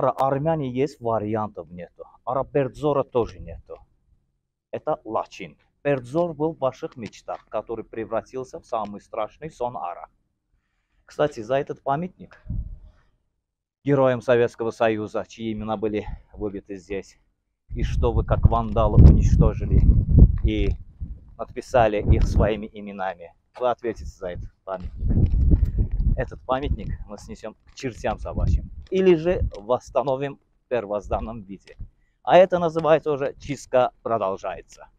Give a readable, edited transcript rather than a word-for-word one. армяне есть вариантов нету. Пердзора тоже нету. Это Лачин. Пердзор был в ваших мечтах, который превратился в самый страшный сон Ара. Кстати, за этот памятник героям Советского Союза, чьи имена были выбиты здесь, и что вы как вандалы уничтожили и подписали их своими именами, вы ответите за этот памятник. Этот памятник мы снесем к чертям собачьим. Или же восстановим в первозданном виде. А это называется уже чистка продолжается.